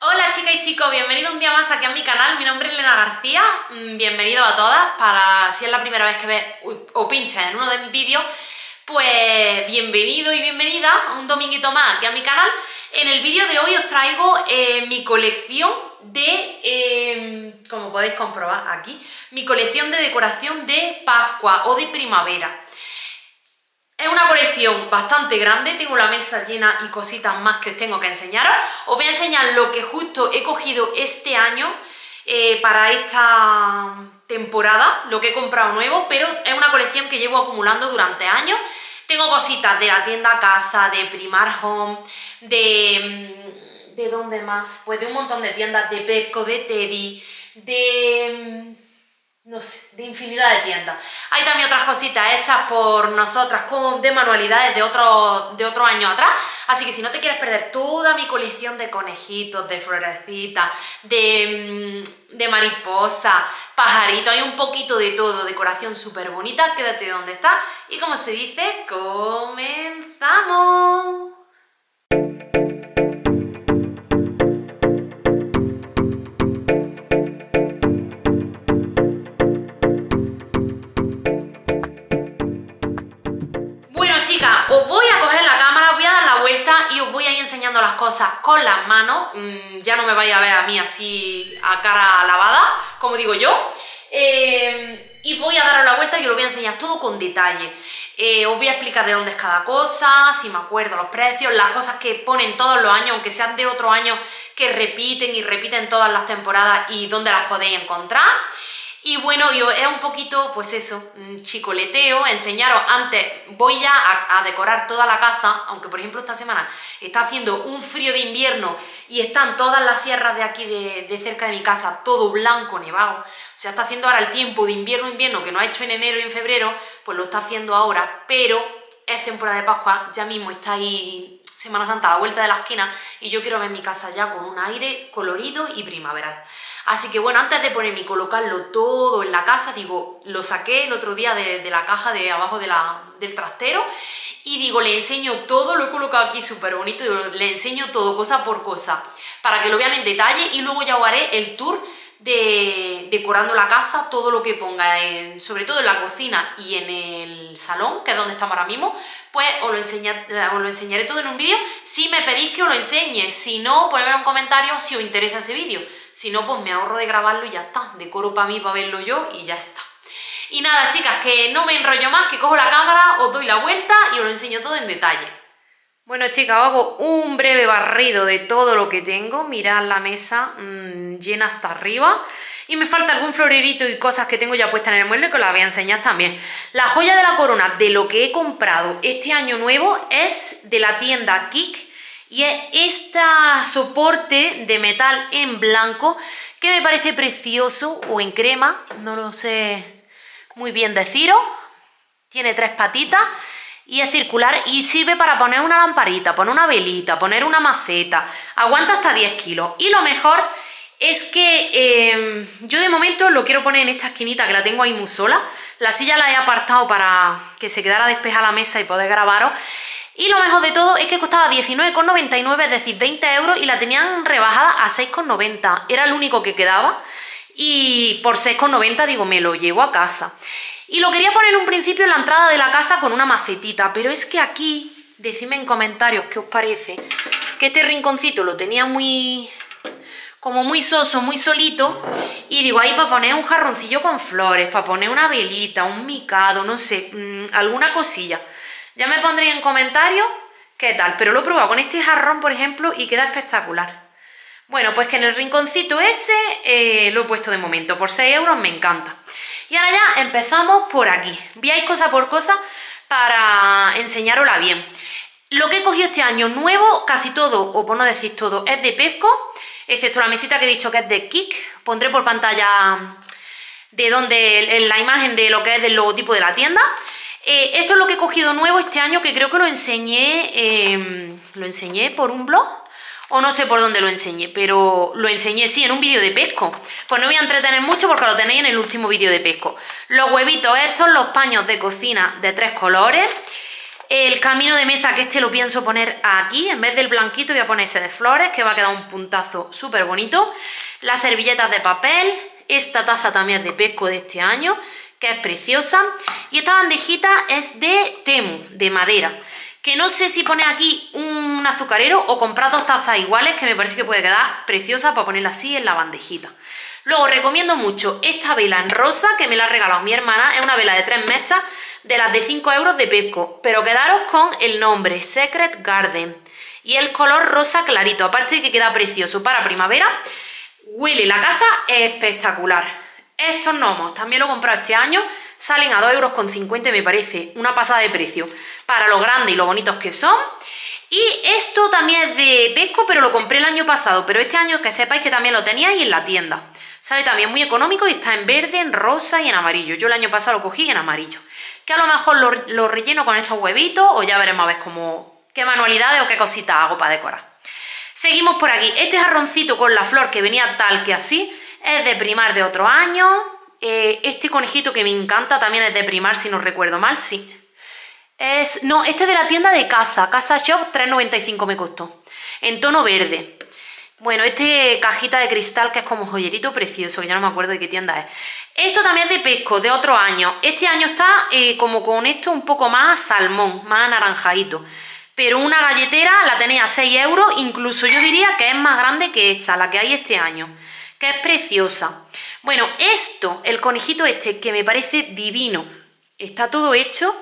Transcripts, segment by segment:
Hola chicas y chicos, bienvenido un día más aquí a mi canal. Mi nombre es Elena García, bienvenido a todas. Para si es la primera vez que ves o pinchas en uno de mis vídeos, pues bienvenido y bienvenida un dominguito más aquí a mi canal. En el vídeo de hoy os traigo mi colección de, como podéis comprobar aquí, mi colección de decoración de Pascua o de primavera. Es una colección bastante grande, tengo la mesa llena y cositas más que os tengo que enseñaros. Os voy a enseñar lo que justo he cogido este año para esta temporada, lo que he comprado nuevo, pero es una colección que llevo acumulando durante años. Tengo cositas de la tienda Casa, de Primark Home, ¿de dónde más? Pues de un montón de tiendas, de Pepco, de Teddy, de... no sé, de infinidad de tiendas. Hay también otras cositas hechas por nosotras de manualidades de otros años atrás. Así que si no te quieres perder toda mi colección de conejitos, de florecitas, de mariposas, pajaritos, hay un poquito de todo, decoración súper bonita, quédate donde estás. Y como se dice, ¡comenzamos! Os voy a coger la cámara, voy a dar la vuelta y os voy a ir enseñando las cosas con las manos. Ya no me vais a ver a mí así a cara lavada, como digo yo. Y voy a daros la vuelta y os lo voy a enseñar todo con detalle. Os voy a explicar de dónde es cada cosa, si me acuerdo los precios, las cosas que ponen todos los años, aunque sean de otro año, que repiten y repiten todas las temporadas y dónde las podéis encontrar. Y bueno, yo es un poquito, pues eso, chicoleteo, enseñaros antes. Voy ya a decorar toda la casa, aunque por ejemplo esta semana está haciendo un frío de invierno y están todas las sierras de aquí, de cerca de mi casa, todo blanco, nevado. O sea, está haciendo ahora el tiempo de invierno, que no ha hecho en enero y en febrero, pues lo está haciendo ahora, pero es temporada de Pascua, ya mismo está ahí Semana Santa a la vuelta de la esquina y yo quiero ver mi casa ya con un aire colorido y primaveral. Así que bueno, antes de ponerme y colocarlo todo en la casa, digo, lo saqué el otro día de la caja de abajo del trastero y digo, le enseño todo, lo he colocado aquí súper bonito, digo, le enseño todo, cosa por cosa, para que lo vean en detalle y luego ya os haré el tour de decorando la casa, todo lo que ponga, sobre todo en la cocina y en el salón, que es donde estamos ahora mismo, pues os lo enseñaré todo en un vídeo. Si me pedís que os lo enseñe, si no, ponedme en un comentario si os interesa ese vídeo. Si no, pues me ahorro de grabarlo y ya está. Decoro para mí, para verlo yo y ya está. Y nada, chicas, que no me enrollo más, que cojo la cámara, os doy la vuelta y os lo enseño todo en detalle. Bueno, chicas, hago un breve barrido de todo lo que tengo. Mirad la mesa llena hasta arriba. Y me falta algún florerito y cosas que tengo ya puestas en el mueble que os las voy a enseñar también. La joya de la corona de lo que he comprado este año nuevo es de la tienda Kik. Y es este soporte de metal en blanco que me parece precioso, o en crema, no lo sé muy bien deciros. Tiene tres patitas y es circular y sirve para poner una lamparita, poner una velita, poner una maceta. Aguanta hasta 10 kilos. Y lo mejor es que yo de momento lo quiero poner en esta esquinita que la tengo ahí muy sola. La silla la he apartado para que se quedara despejada la mesa y poder grabaros. Y lo mejor de todo es que costaba 19,99, es decir, 20 euros, y la tenían rebajada a 6,90. Era el único que quedaba y por 6,90 digo, me lo llevo a casa. Y lo quería poner en un principio en la entrada de la casa con una macetita, pero es que aquí, decidme en comentarios qué os parece, que este rinconcito lo tenía muy... como muy soso, muy solito, y digo, ahí para poner un jarroncillo con flores, para poner una velita, un micado, no sé, alguna cosilla. Ya me pondréis en comentarios qué tal, pero lo he probado con este jarrón, por ejemplo, y queda espectacular. Bueno, pues que en el rinconcito ese lo he puesto de momento, por 6 euros me encanta. Y ahora ya empezamos por aquí. Veáis cosa por cosa para enseñarosla bien. Lo que he cogido este año nuevo, casi todo, o por no decir todo, es de Pepco, excepto la mesita que he dicho que es de Kik. Pondré por pantalla de donde la imagen de lo que es del logotipo de la tienda. Esto es lo que he cogido nuevo este año, que creo que lo enseñé por un blog, o no sé por dónde lo enseñé, pero lo enseñé sí en un vídeo de Pepco. Pues no voy a entretener mucho porque lo tenéis en el último vídeo de Pepco. Los huevitos estos, los paños de cocina de tres colores, El camino de mesa, que este lo pienso poner aquí, en vez del blanquito voy a poner ese de flores, que va a quedar un puntazo súper bonito. Las servilletas de papel, esta taza también es de Pepco de este año, que es preciosa. Y esta bandejita es de Temu, de madera, que no sé si pone aquí un azucarero o comprar dos tazas iguales, que me parece que puede quedar preciosa para ponerla así en la bandejita. Luego recomiendo mucho esta vela en rosa, que me la ha regalado mi hermana, es una vela de 3 mechas, de las de 5 euros de Pepco, pero quedaros con el nombre, Secret Garden, y el color rosa clarito, aparte de que queda precioso para primavera, huele la casa espectacular. Estos gnomos también lo he comprado este año, salen a 2,50 euros, me parece una pasada de precio, para lo grande y lo bonitos que son. Y esto también es de Pepco, pero lo compré el año pasado, pero este año que sepáis que también lo teníais en la tienda. Sale también muy económico y está en verde, en rosa y en amarillo. Yo el año pasado lo cogí en amarillo. Que a lo mejor lo relleno con estos huevitos, o ya veremos a ver cómo, qué manualidades o qué cositas hago para decorar. Seguimos por aquí. Este jarroncito con la flor que venía tal que así es de Primark de otro año. Este conejito que me encanta también es de Primark, si no recuerdo mal, sí. No, este es de la tienda de Casa Shop, 3,95 me costó, en tono verde. Bueno, este cajita de cristal que es como joyerito precioso, que ya no me acuerdo de qué tienda es. Esto también es de Pepco, de otro año. Este año está como con esto un poco más salmón, más anaranjadito. Pero una galletera la tenéis a 6 euros, incluso yo diría que es más grande que esta, la que hay este año, que es preciosa. Bueno, esto, el conejito este, que me parece divino. Está todo hecho,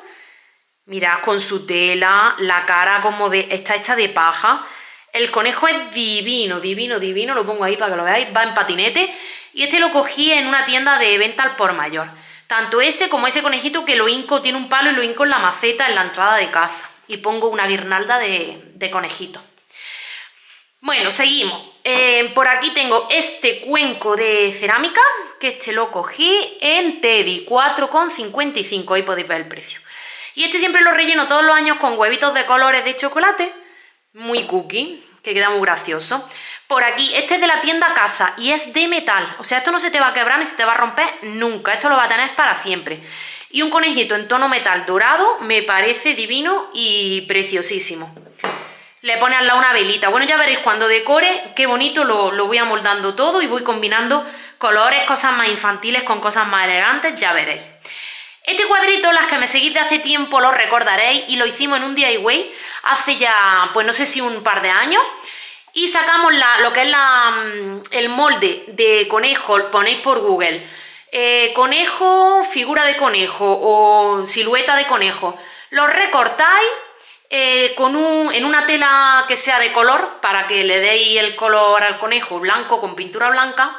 mirad, con su tela, la cara como de... está hecha de paja. El conejo es divino, divino, divino. Lo pongo ahí para que lo veáis. Va en patinete. Y este lo cogí en una tienda de venta al por mayor. Tanto ese como ese conejito que lo hinco, tiene un palo y lo hinco en la maceta, en la entrada de casa. Y pongo una guirnalda de conejito. Bueno, seguimos. Por aquí tengo este cuenco de cerámica, que este lo cogí en Teddy, 4,55, ahí podéis ver el precio. Y este siempre lo relleno todos los años con huevitos de colores de chocolate, muy cookie, que queda muy gracioso. Por aquí, este es de la tienda Casa y es de metal, o sea, esto no se te va a quebrar ni se te va a romper nunca, esto lo va a tener para siempre. Y un conejito en tono metal dorado, me parece divino y preciosísimo. Le pone al lado una velita. Bueno, ya veréis cuando decore qué bonito lo voy amoldando todo y voy combinando colores, cosas más infantiles con cosas más elegantes, ya veréis. Este cuadrito, las que me seguís de hace tiempo lo recordaréis, y lo hicimos en un DIY hace ya, pues no sé si un par de años, y sacamos lo que es el molde de conejo, ponéis por Google, conejo, figura de conejo o silueta de conejo, lo recortáis en una tela que sea de color, para que le deis el color al conejo blanco con pintura blanca,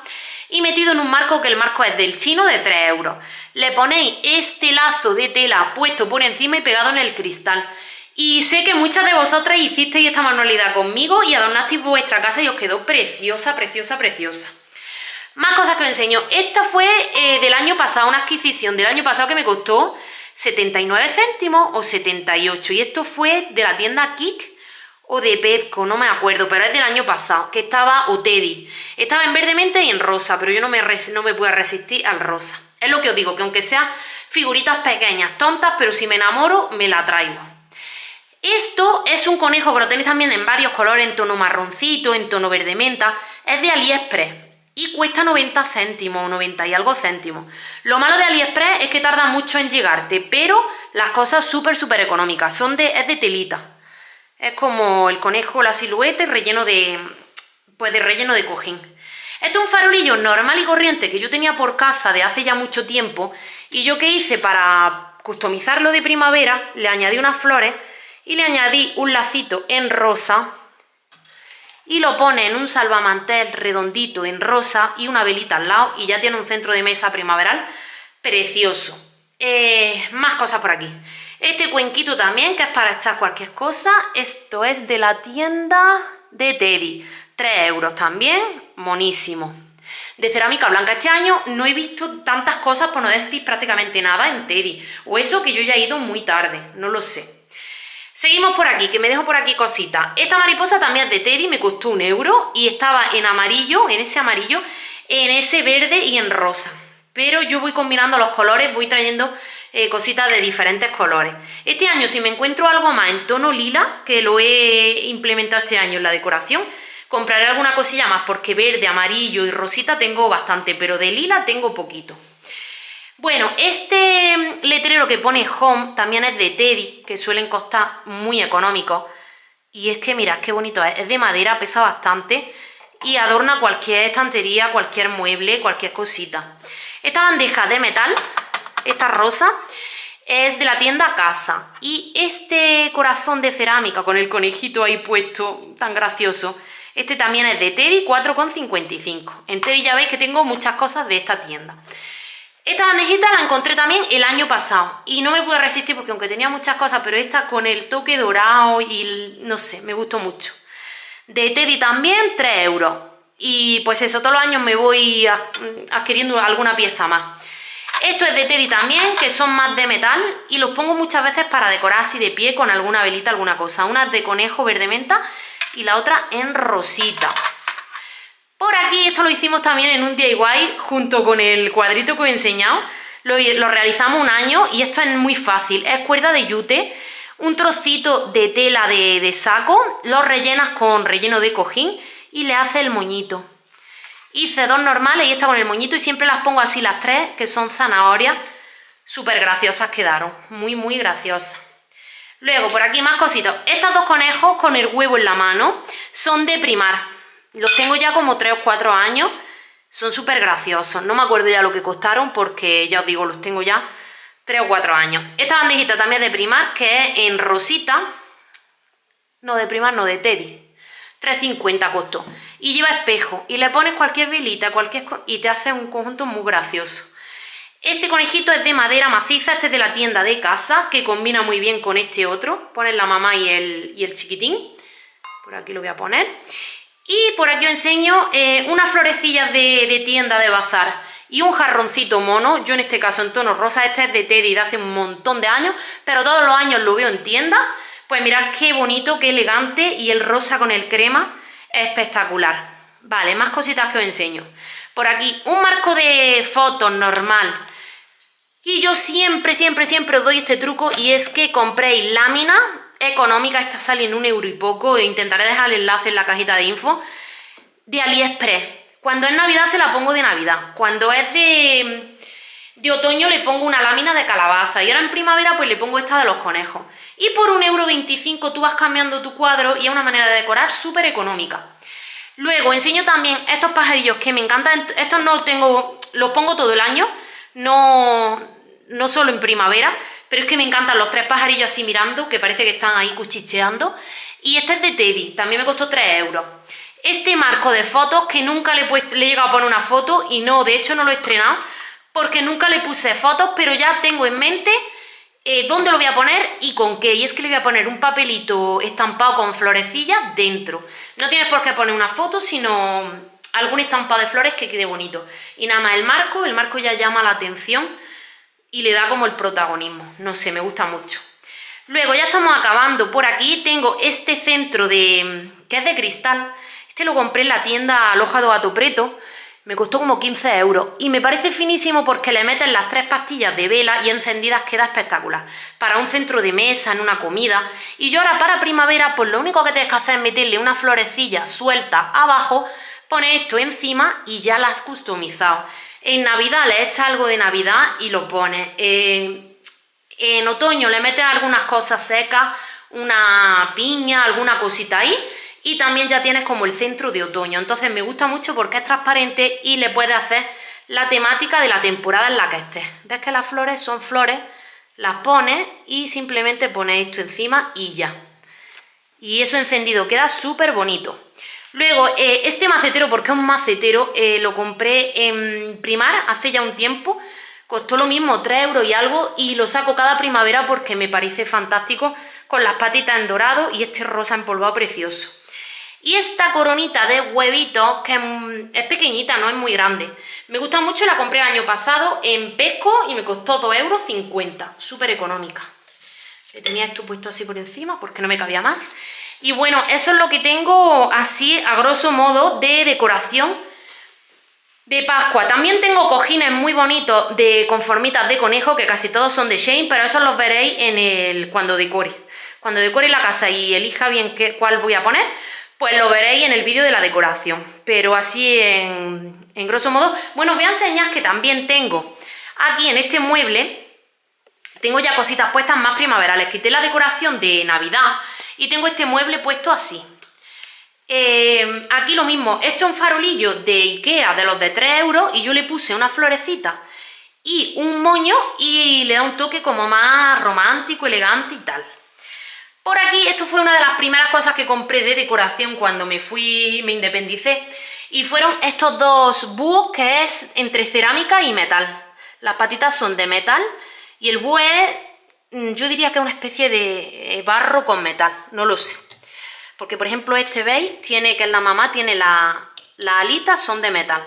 y metido en un marco, que el marco es del chino, de 3 euros. Le ponéis este lazo de tela puesto por encima y pegado en el cristal. Y sé que muchas de vosotras hicisteis esta manualidad conmigo y adornasteis vuestra casa y os quedó preciosa, preciosa, preciosa. Más cosas que os enseño. Esta fue del año pasado, una adquisición del año pasado que me costó 79 céntimos o 78, y esto fue de la tienda Kik o de Pepco, no me acuerdo, pero es del año pasado, que estaba, o Teddy, estaba en verde mente y en rosa, pero yo no me pude resistir al rosa. Es lo que os digo, que aunque sean figuritas pequeñas, tontas, pero si me enamoro, me la traigo. Esto es un conejo, pero tenéis también en varios colores, en tono marroncito, en tono verde menta, es de Aliexpress. Y cuesta 90 céntimos o 90 y algo céntimos. Lo malo de Aliexpress es que tarda mucho en llegarte, pero las cosas súper económicas. Es de telita. Es como el conejo, la silueta, y relleno de relleno de cojín. Este es un farolillo normal y corriente que yo tenía por casa de hace ya mucho tiempo. Y yo, que hice para customizarlo de primavera, le añadí unas flores y le añadí un lacito en rosa. Y lo pone en un salvamantel redondito en rosa y una velita al lado, y ya tiene un centro de mesa primaveral precioso. Más cosas por aquí. Este cuenquito también, que es para echar cualquier cosa. Esto es de la tienda de Teddy, 3 euros también, monísimo. De cerámica blanca. Este año no he visto tantas cosas, por no decir prácticamente nada, en Teddy. O eso que yo ya he ido muy tarde, no lo sé. Seguimos por aquí, que me dejo por aquí cositas. Esta mariposa también es de Teddy, me costó 1 euro y estaba en amarillo, en ese amarillo, en ese verde y en rosa. Pero yo voy combinando los colores, voy trayendo cositas de diferentes colores. Este año, si me encuentro algo más en tono lila, que lo he implementado este año en la decoración, compraré alguna cosilla más, porque verde, amarillo y rosita tengo bastante, pero de lila tengo poquito. Bueno, este letrero que pone Home también es de Teddy, que suelen costar muy económicos. Y es que mirad qué bonito es de madera, pesa bastante y adorna cualquier estantería, cualquier mueble, cualquier cosita. Esta bandeja de metal, esta rosa, es de la tienda Casa. Y este corazón de cerámica con el conejito ahí puesto, tan gracioso, este también es de Teddy, 4,55. En Teddy ya veis que tengo muchas cosas de esta tienda. Esta bandejita la encontré también el año pasado y no me pude resistir porque aunque tenía muchas cosas, pero esta con el toque dorado y no sé, me gustó mucho. De Teddy también, 3 euros. Y pues eso, todos los años me voy adquiriendo alguna pieza más. Esto es de Teddy también, que son más de metal y los pongo muchas veces para decorar así de pie con alguna velita, alguna cosa. Una es de conejo verde menta y la otra en rosita. Por aquí, esto lo hicimos también en un DIY junto con el cuadrito que os he enseñado. Lo realizamos un año y esto es muy fácil. Es cuerda de yute, un trocito de tela de saco, lo rellenas con relleno de cojín y le haces el moñito. Hice dos normales y esta con el moñito y siempre las pongo así las tres, que son zanahorias. Súper graciosas quedaron, muy muy graciosas. Luego, por aquí más cositas. Estas dos conejos con el huevo en la mano son de Primark. Los tengo ya como 3 o 4 años, son súper graciosos, no me acuerdo ya lo que costaron porque ya os digo, los tengo ya 3 o 4 años. Esta bandejita también es de Primark, que es en rosita, no de Primark, no de Teddy, 3,50 costó. Y lleva espejo y le pones cualquier velita y te hace un conjunto muy gracioso. Este conejito es de madera maciza, este es de la tienda de Casa, que combina muy bien con este otro. Pones la mamá y el chiquitín, por aquí lo voy a poner. Y por aquí os enseño unas florecillas de tienda de bazar y un jarroncito mono, yo en este caso en tono rosa. Este es de Teddy de hace un montón de años, pero todos los años lo veo en tienda. Pues mirad qué bonito, qué elegante, y el rosa con el crema, espectacular. Vale, más cositas que os enseño. Por aquí un marco de fotos normal. Y yo siempre, siempre, siempre os doy este truco, y es que compréis láminas económica, esta sale en 1 euro y poco, e intentaré dejar el enlace en la cajita de info, de Aliexpress. Cuando es Navidad se la pongo de Navidad, cuando es de otoño le pongo una lámina de calabaza y ahora en primavera pues le pongo esta de los conejos. Y por 1,25 € tú vas cambiando tu cuadro y es una manera de decorar súper económica. Luego enseño también estos pajarillos que me encantan. Estos no tengo, los pongo todo el año, no solo en primavera. Pero es que me encantan los tres pajarillos así mirando, que parece que están ahí cuchicheando. Y este es de Teddy, también me costó 3 euros. Este marco de fotos, que nunca le he llegado a poner una foto, y no, de hecho no lo he estrenado, porque nunca le puse fotos, pero ya tengo en mente dónde lo voy a poner y con qué. Y es que le voy a poner un papelito estampado con florecillas dentro. No tienes por qué poner una foto, sino algún estampado de flores que quede bonito. Y nada más el marco ya llama la atención y le da como el protagonismo, no sé, me gusta mucho. Luego ya estamos acabando. Por aquí tengo este centro que es de cristal. Este lo compré en la tienda Loja de Ovato Preto, me costó como 15 euros y me parece finísimo porque le meten las tres pastillas de vela y encendidas, queda espectacular para un centro de mesa, en una comida. Y yo ahora para primavera, pues lo único que tienes que hacer es meterle una florecilla suelta abajo, poner esto encima y ya la has customizado. En Navidad le echas algo de Navidad y lo pones. En otoño le metes algunas cosas secas, una piña, alguna cosita ahí, y también ya tienes como el centro de otoño. Entonces me gusta mucho porque es transparente y le puedes hacer la temática de la temporada en la que estés. Ves que las flores son flores, las pones y simplemente pones esto encima y ya. Y eso encendido queda súper bonito. Luego, este macetero, porque es un macetero, lo compré en Primark hace ya un tiempo, costó lo mismo, 3 euros y algo, y lo saco cada primavera porque me parece fantástico, con las patitas en dorado y este rosa empolvado precioso. Y esta coronita de huevitos, que es pequeñita, no es muy grande, me gusta mucho, la compré el año pasado en Pepco y me costó 2,50 €, súper económica. Le tenía esto puesto así por encima porque no me cabía más. Y bueno, eso es lo que tengo así a grosso modo de decoración de Pascua. También tengo cojines muy bonitos con formitas de conejo, que casi todos son de Shein, pero esos los veréis en el cuando decore la casa y elija bien cuál voy a poner, pues lo veréis en el vídeo de la decoración. Pero así en grosso modo, bueno, os voy a enseñar que también tengo aquí en este mueble, tengo ya cositas puestas más primaverales. Quité la decoración de Navidad y tengo este mueble puesto así. Aquí lo mismo, esto es un farolillo de Ikea, de los de 3 euros, y yo le puse una florecita y un moño y le da un toque como más romántico, elegante y tal. Por aquí, esto fue una de las primeras cosas que compré de decoración cuando me independicé, y fueron estos dos búhos, que es entre cerámica y metal. Las patitas son de metal y el búho es, yo diría que es una especie de barro con metal, no lo sé. Porque, por ejemplo, este, veis, tiene, que es la mamá, tiene las alitas, son de metal.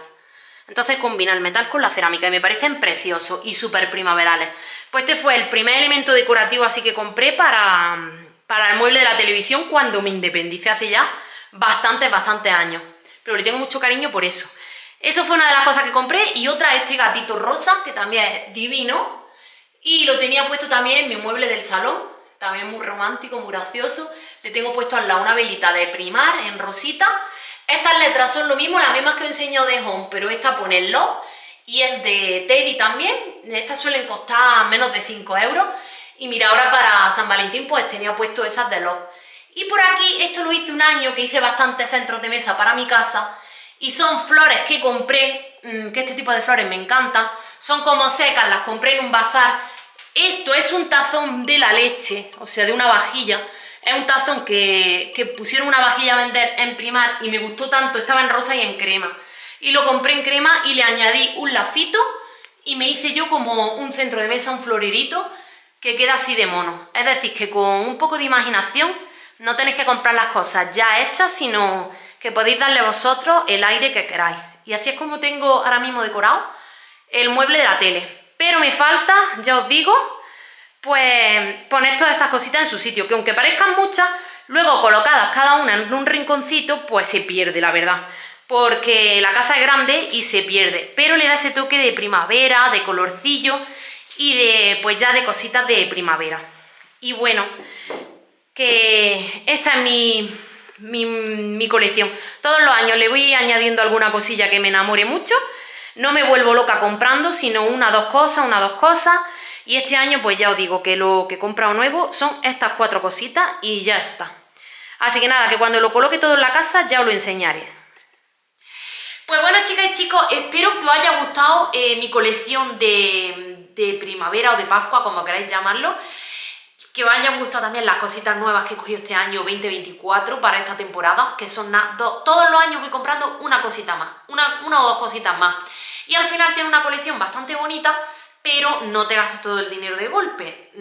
Entonces combina el metal con la cerámica y me parecen preciosos y súper primaverales. Pues este fue el primer elemento decorativo así que compré para el mueble de la televisión cuando me independicé, hace ya bastantes años. Pero le tengo mucho cariño por eso. Eso fue una de las cosas que compré, y otra, este gatito rosa, que también es divino. Y lo tenía puesto también en mi mueble del salón, también muy romántico, muy gracioso. Le tengo puesto al lado una velita de Primark en rosita. Estas letras son lo mismo, las mismas que os enseño de Home, pero esta pone Love y es de Teddy también. Estas suelen costar menos de 5 euros. Y mira, ahora para San Valentín pues tenía puesto esas de Love. Y por aquí, esto lo hice un año, que hice bastantes centros de mesa para mi casa. Y son flores que compré, que este tipo de flores me encantan. Son como secas, las compré en un bazar. Esto es un tazón de la leche, o sea, de una vajilla. Es un tazón que pusieron una vajilla a vender en Primark y me gustó tanto, estaba en rosa y en crema. Y lo compré en crema y le añadí un lacito y me hice yo como un centro de mesa, un florerito, que queda así de mono. Es decir, que con un poco de imaginación no tenéis que comprar las cosas ya hechas, sino que podéis darle vosotros el aire que queráis. Y así es como tengo ahora mismo decorado el mueble de la tele. Pero me falta, ya os digo, pues poner todas estas cositas en su sitio, que aunque parezcan muchas, luego colocadas cada una en un rinconcito, pues se pierde, la verdad, porque la casa es grande y se pierde, pero le da ese toque de primavera, de colorcillo y de, pues ya de cositas de primavera. Y bueno, que esta es mi colección. Todos los años le voy añadiendo alguna cosilla que me enamore mucho. No me vuelvo loca comprando, sino una o dos cosas. Y este año, pues ya os digo que lo que he comprado nuevo son estas 4 cositas y ya está. Así que nada, que cuando lo coloque todo en la casa ya os lo enseñaré. Pues bueno, chicas y chicos, espero que os haya gustado mi colección de primavera o de Pascua, como queráis llamarlo. Que os hayan gustado también las cositas nuevas que he cogido este año 2024 para esta temporada, que son todos los años voy comprando una cosita más, una o dos cositas más. Y al final tiene una colección bastante bonita, pero no te gastes todo el dinero de golpe.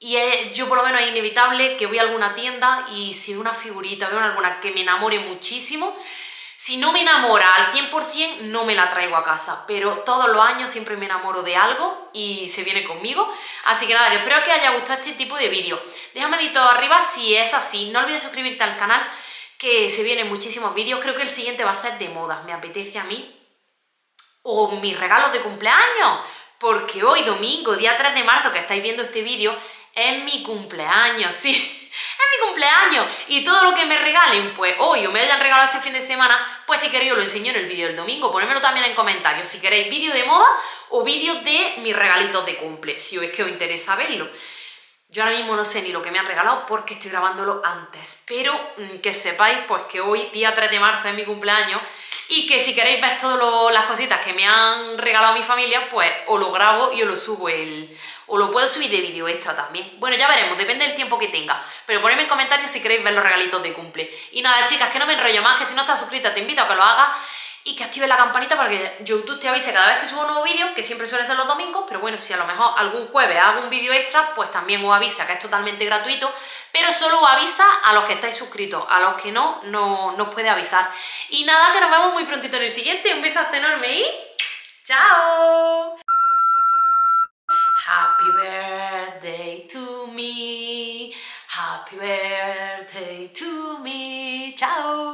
Y yo por lo menos es inevitable que voy a alguna tienda y si veo una figurita, veo alguna que me enamore muchísimo, si no me enamora al 100% no me la traigo a casa, pero todos los años siempre me enamoro de algo y se viene conmigo. Así que nada, que espero que os haya gustado este tipo de vídeo. Déjame dedito arriba si es así, no olvides suscribirte al canal, que se vienen muchísimos vídeos. Creo que el siguiente va a ser de moda, me apetece a mí, o mis regalos de cumpleaños. Porque hoy domingo, día 3 de marzo, que estáis viendo este vídeo, es mi cumpleaños, sí, es mi cumpleaños. Y todo lo que me regalen, pues hoy o me hayan regalado este fin de semana, pues si queréis os lo enseño en el vídeo del domingo. Ponedmelo también en comentarios si queréis vídeo de moda o vídeo de mis regalitos de cumple, si es que os interesa verlo. Yo ahora mismo no sé ni lo que me han regalado porque estoy grabándolo antes, pero que sepáis pues que hoy, día 3 de marzo, es mi cumpleaños. Y que si queréis ver todas las cositas que me han regalado mi familia, pues o lo grabo y os lo subo o lo puedo subir de vídeo extra también. Bueno, ya veremos, depende del tiempo que tenga. Pero ponedme en comentarios si queréis ver los regalitos de cumple. Y nada, chicas, que no me enrollo más, que si no estás suscrita te invito a que lo hagas y que actives la campanita para que YouTube te avise cada vez que subo un nuevo vídeo, que siempre suele ser los domingos, pero bueno, si a lo mejor algún jueves hago un vídeo extra, pues también os avisa, que es totalmente gratuito, pero solo os avisa a los que estáis suscritos, a los que no os puede avisar. Y nada, que nos vemos muy prontito en el siguiente, un besazo enorme y ¡chao! Happy birthday to me, happy birthday to me, chao.